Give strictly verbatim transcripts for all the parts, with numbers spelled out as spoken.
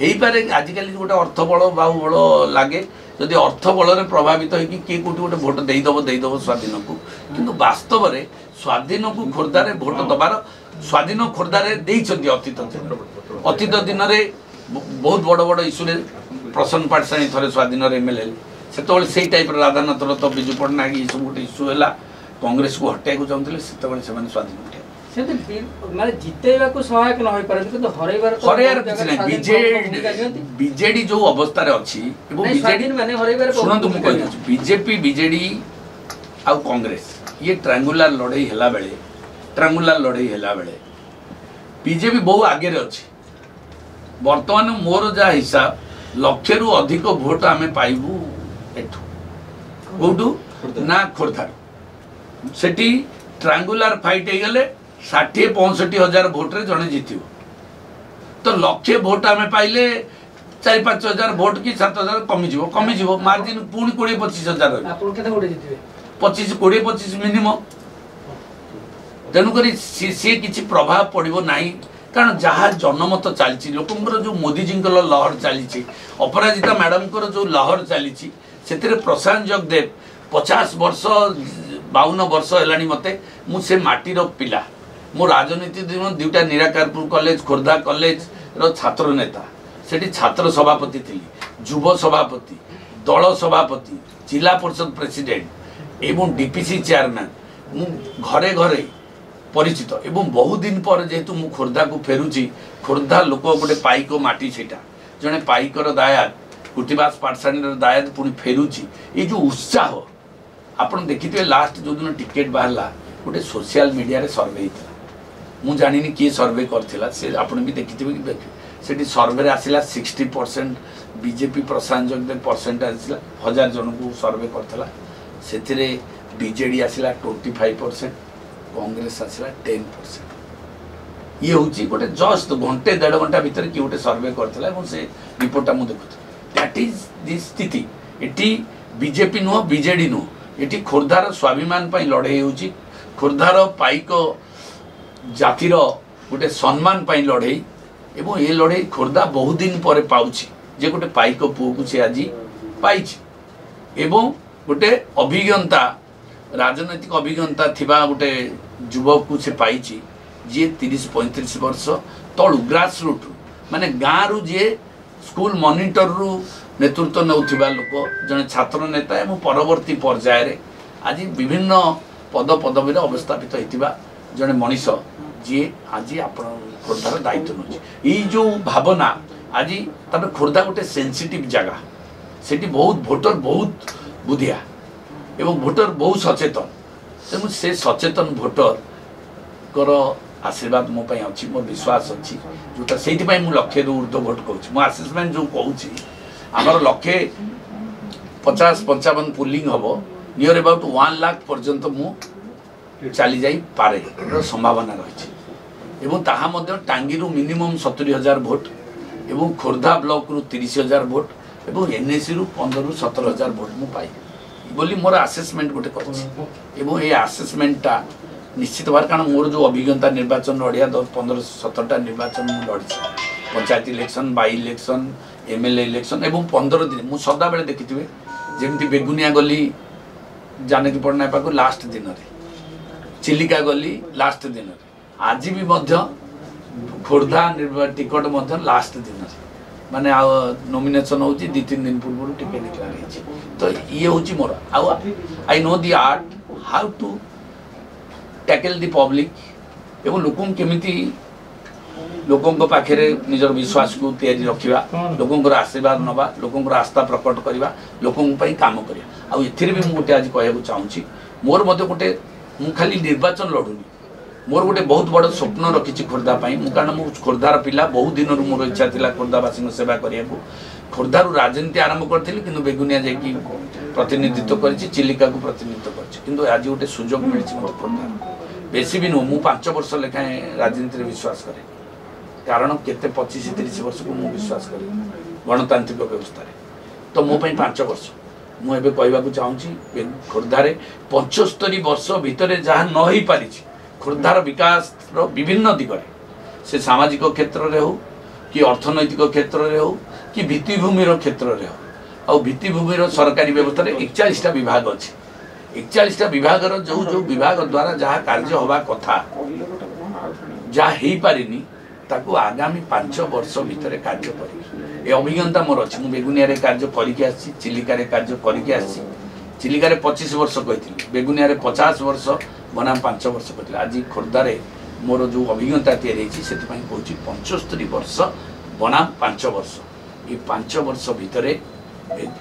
हो पारे आजिकल गोटे अर्थबल बाहुबल लगे जदि अर्थबल प्रभावित हो किए कौटी गोटे भोट देदेव देदेव स्वाधीन को किंतु वास्तव में स्वाधीन को खोर्धार भोट दबार स्वाधीन खोर्धार अतीत अतीत दिन बहुत बड़ बड़ इश्यूरे प्रसन्न पाठशाणी थे स्वाधीन एमएलए सेतबे से टाइप राधानाथ रथ विजु पट्टनायक ये सब गोटे इश्यू है कांग्रेस को हटाइक चाहते से स्वाधीन उठा माने जितेबा को सहायक न हो पारे किंतु हरैबार हरैयार किछ नै बीजेडी बीजेडी जो अवस्था रे अछि एबो बीजेडी माने हरैबार सुनंतु मु कहै छी बीजेपी बीजेडी आ कांग्रेस ये ट्रायंगुलर लड़ाई हला बेले ट्रायंगुलर लड़ाई हला बेले बीजेपी बहु आगे रे अछि वर्तमान मोर जा हिसाब लाख रु अधिक वोट आमे पाइबू एठु कोडू ना खोरधार सेठी ट्रायंगुलर फाइट हे गेले षाठी पैंसठ हजार भोट्रे जड़े जित तो लक्षे भोट आम पाइले चार पाँच हजार भोट कि सात हजार कमिज कमिज मार्जिन पुणी कोड़े पचिश हजार पचिश कोड़े पचिश मिनिमम तेणुक सी कि प्रभाव पड़ो ना कारण जहाँ जनमत चली लोक जो मोदीजी लहर चली अपराजिता मैडम जो लहर चली प्रशांत जगदेव पचास वर्ष बावन वर्ष है मते मुझे माटीर पिला मो राजनीति दुईटा निराकारपुर कॉलेज खोर्धा कॉलेज रो छात्र नेता सेठी छात्र सभापति थी युव सभापति दल सभापति जिला परिषद प्रेसिडेंट एवं डीपीसी चेयरमैन मु घरे घरे परिचित एवं बहुत दिन पर जेहेतु मु खोर्धा को फेरुची खोर्धा लोक गोटे पाइक माटी सेटा जड़े पाइकर दायद कुटीवास पाठशाणी दायद पुणी फेरुची ये जो उत्साह आपन देखिए लास्ट जो दिन टिकेट बाहरला गोटे सोशल मीडिया रे सर्वे होता मुझे जानी किए सर्वे कर से आपन भी देखिए कि सेठी सर्वे आसला sixty percent BJP Prashant Jagdev percent आसला हजार जन को सर्वे करता से बीजेडी आसला ट्वेंटी फाइव परसेंट कांग्रेस आसला टेन परसेंट ये हूँ गोटे जस्ट घंटे देढ़ घंटा भितर किए गोटे सर्वे करता से रिपोर्टा मुझे देखुँ दैट इज दि स्थिति ये बीजेपी नुह बीजेडी नुह ये खोर्धार स्वाभिमान लड़े हो खोर्धार पाइक जातिर गोटे सम्मान लड़े एवं ये लड़े खोर्धा बहुत दिन पर पाउछि जे गोटे पाइक पुओ को सी आज पाई गोटे अभिज्ञता राजनैतिक अभिज्ञता थिबा गोटे युवक को सी पाई जी तीस पैंतीस वर्ष तलु ग्रास रूट माने गाँ रु जी स्कूल मॉनिटर रु नेतृत्व नौथिबा लोक जने छात्र नेता एवं परवर्ती पर्याय रे आज विभिन्न पद पदवीर अवस्थापित होता जड़े मनीष जी आज आप खोर्धार दायित्व नौ यो भावना आज तब खोर्धा गोटे सेंसिटिव जगह से बहुत भोटर बहुत बुद्धिया एवं भोटर बहुत सचेतन तेणु से सचेतन भोटर कर आशीर्वाद मो अच्छी मोर विश्वास अच्छी जोटा से लक्षे ऊर्ध्व भोट कह मो आसेसमेंट जो कौन आमर लक्षे पचास पंचावन पुलिंग हम नियर अबाउट वन लाख पर्यंत मु चली जाई पारे संभावना रही टांगी रु मिनिमम सत्तरी हजार भोट एवं खोर्धा ब्लॉक रु तीस हजार भोट एवं एनएसी रु पंद्रह रु सतर हजार भोट मु पाई बोली मोर आसेसमेंट गोटे कर ये आसेसमेंटा निश्चित भाव कारण मोर जो अभिज्ञता निर्वाचन अड़िया पंद्रह सतरटा निर्वाचन लड़ी panchayat election by election MLA election एवं पंद्रह दिन मुझे सदा बेले देखी थे जमी बेगुनिया गली जानकी पट्टनायक पाक लास्ट दिन रे चिलिका गली लास्ट दिन रे आज भी खोर्धा टिकट लास्ट दिन रे माने नॉमिनेशन हो दि तीन दिन पूर्व टिकेट निकल तो ये हूँ मोर I know the art how to tackle the public एवं लोक केमिति लोकों पाखे निजर विश्वास को तैयारी रखा लोकों आशीर्वाद नवा लोकों आस्था प्रकट करवा लोकों कम करवा आउ ए भी मुझे आज कहूँ चाहूँगी मोर मत गोटे मु खाली निर्वाचन लड़ूनी मोर गोटे बहुत बड़ स्वप्न रखी खोर्धा मुझे कारण मु खोर्धार पिला बहुत दिन मोर इच्छा था खोर्धावासी सेवा करने को खोर्धारू राजनीति आरंभ करी कि बेगुनिया जा प्रतिनिधित्व कर चिलिका को प्रतिनिधित्व कर आज गोटे सुजोग मिली मत खोर्धार बेसी भी नुह मु पांच वर्ष लेखाएं राजनीति विश्वास करे कारण केते पचिश तीस वर्ष को मुझे विश्वास करे गणतांत्रिक व्यवस्था तो मो पाई पांच वर्ष मुझे कहवाक चाहूँगी खोर्धार पचहत्तर वर्ष भितर जहाँ न हो पारी खोर्धार विकास विभिन्न दिगरे से सामाजिक क्षेत्र में हो कि अर्थनैतिक क्षेत्र में हो कि भित्तिभूमिर क्षेत्र में हो आ भित्तिभूमिर सरकारी व्यवस्था इकचालीसटा विभाग अच्छे इकचालीसटा विभाग जो जो विभाग द्वारा जहाँ कार्य हवा कथा जहाँ हो पारे ताकू आगामी पांच वर्ष भितर कार्य करें ये अभिज्ञता मोर अच्छी बेगुनिया कार्य करके आसी चिलिकार कार्य करके आसी चिलिकार पचीस वर्ष कही बेगुनिया पचास वर्ष बनाम पांच वर्ष कही आज खोर्धार मोर जो अभिज्ञता या कौच पंचस्तरी वर्ष बनाम पांच वर्ष ये पांच वर्ष भितर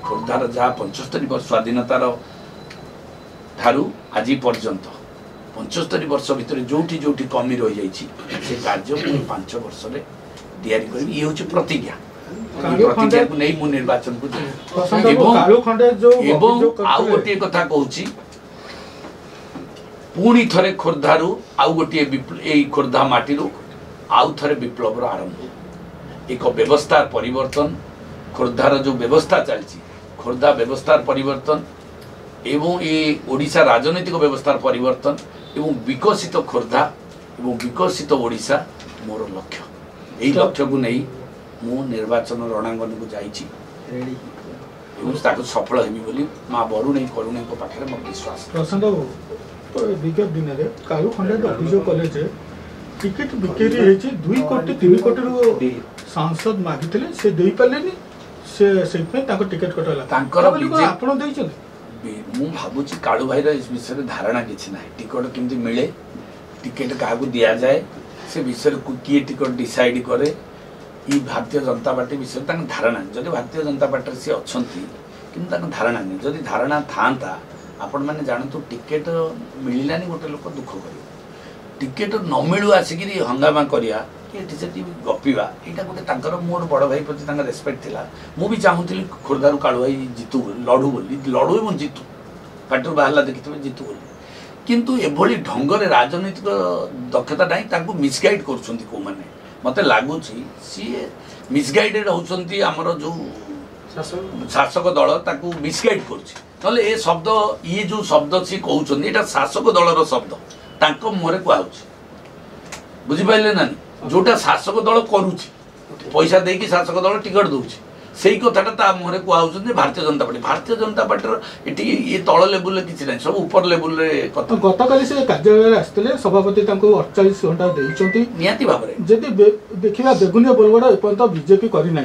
खोर्धार जहाँ पंचस्तरी वर्ष स्वाधीनतार ठारू आज पर्यंत पंचस्तरी वर्ष भितर जोटी जोटी कमी रही जाए से कार्य पांच वर्ष ये हूँ प्रतिज्ञा प्रतिज्ञा को नहीं मुझे निर्वाचन को गोटे कथा कहूँ पुणी थे खोर्धारू आउ गोटे खोर्धा मटी आउ थे विप्लव आरंभ एक व्यवस्थार परिवर्तन खोर्धार जो व्यवस्था चलती खोर्धा व्यवस्थार परिवर्तन एवं ये ओडिशा राजनीतिक व्यवस्थार परिवर्तन एवं विकसित खोर्धा एवं विकसित ओडिशा मोर लक्ष्य यही लक्ष्य को नहीं मु निर्वाचन रणांगन को जाइए सफल हेबी बोली माँ बरुणी करुणी पाखे मोर विश्वास। तो विगत दिन में कालू खंडेट अभियोग कले टिकेट बिक्री होती दुई कोटी तीन कोटी रु सांसद मागिते से दे पारे से टिकेट कटाला आपड़ मुझे भावुँ कालू भाई विषय धारणा किसी ना टिकट केमती मिले टिकेट क्या दि जाए से विषय किए टिकट डिसाइड करे ये भारतीय जनता पार्टी विषय धारणा जब भारतीय जनता पार्टी सी अच्छा कि धारणा नहीं जदि धारणा था आपण मैंने जानतु टिकेट मिलानी गोटे लोक दुख कर टिकेट न मिलू आसिक हंगामा करवा कि गपिवा यहाँ गोटे मोर बड़ भाई प्रति रेस्पेक्ट थी मुझे चाहूली खोर्धारू कालू भाई जीतू लड़ू बोली लड़ू एवं जीतू पार्टी बाहर देखिए जीतू बोली किंतु एभली ढंगर राजनीतिक दक्षता नहीं मिसगाइड कर मत लगुच सी मिसगाइडेड होती आमर जो शासक दल ताकू मिसगाइड कर तले ये शब्द ये जो शब्द सी कहते यहाँ शासक दलर शब्द ताक मुहर कहुच बुझिपारे ना जोटा शासक दल करुच्ची पैसा देकी शासक दल टिकट दौर से कथाटा ता मुहर कहते भारतीय जनता पार्टी भारतीय जनता पार्टी ये ये तल लेवल किसी ना सब उपर लेवल गतकाली से कार्यालय आसते सभापति अड़चाश घंटा देती निहाती भाव में जब देखा बेगुनिया बोलबड़ा एपर्त बीजेपी करना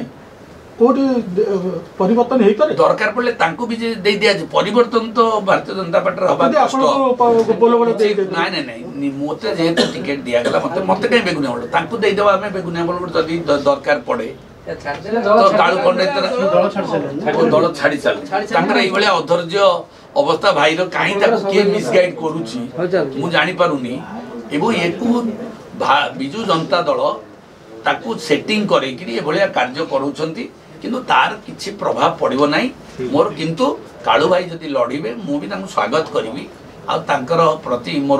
कोड परिवर्तन हेई पारे दरकार पड़ले तांको भी दे दिया जे परिवर्तन तो भारतीय जनता पार्टी हबा आपन बोलो बोलो नाही नाही नाही मोते जेते टिकट दिया गेला मते मते काही बेगुनिया बोल तांको दे देबा हमें बेगुनिया बोल जदी दरकार पड़े तो काळू पंडित दल छाड़ चले दल छाड़ी चले तांकर ई भले अधर्ज्य अवस्था भाई रो काई ताको के मिसगाइड करूची मु जानि पारुनी एबो एकु बिजू जनता दल ताको सेटिंग करैकि ए भलिया कार्य करूछंती किंतु तार किसी प्रभाव पड़ो ना मोर किंतु कालू भाई जदि लड़े मुझे स्वागत करी आंकर प्रति मोर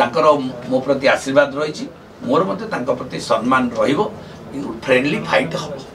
तर मो प्रति आशीर्वाद रही मोर मत प्रति सम्मान रही फ्रेंडली फाइट हम।